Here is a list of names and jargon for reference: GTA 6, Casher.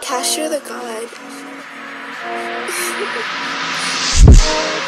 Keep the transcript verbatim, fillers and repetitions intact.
Casher the God.